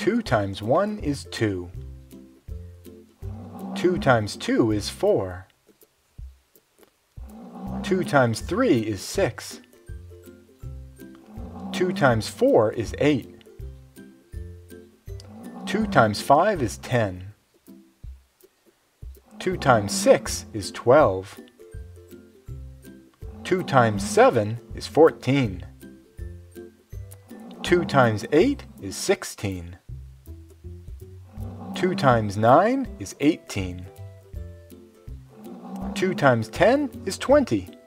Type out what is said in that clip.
2 times 1 is 2. 2 times 2 is 4. 2 times 3 is 6. 2 times 4 is 8. 2 times 5 is 10. 2 times 6 is 12. 2 times 7 is 14. 2 times 8 is 16. 2 times 9 is 18. 2 times 10 is 20.